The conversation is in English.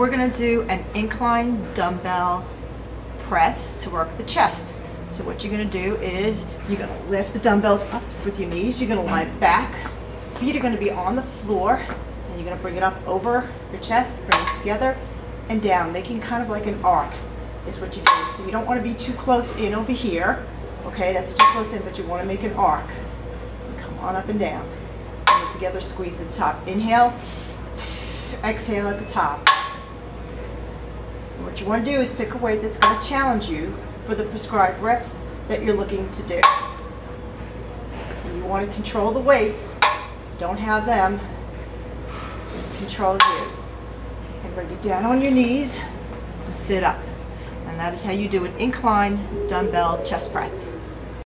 we're going to do an incline dumbbell press to work the chest. So what you're going to do is you're going to lift the dumbbells up with your knees. You're going to lie back. Feet are going to be on the floor, and you're going to bring it up over your chest, bring it together and down, making kind of like an arc is what you do. So you don't want to be too close in over here. Okay, that's too close in, but you want to make an arc. And come on up and down. Bring it together, squeeze at the top. Inhale, exhale at the top. And what you want to do is pick a weight that's going to challenge you for the prescribed reps that you're looking to do. And you want to control the weights. Don't have them control you. And bring it down on your knees and sit up. And that is how you do an incline dumbbell chest press.